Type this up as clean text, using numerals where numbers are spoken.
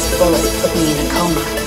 hospital, it put me in a coma.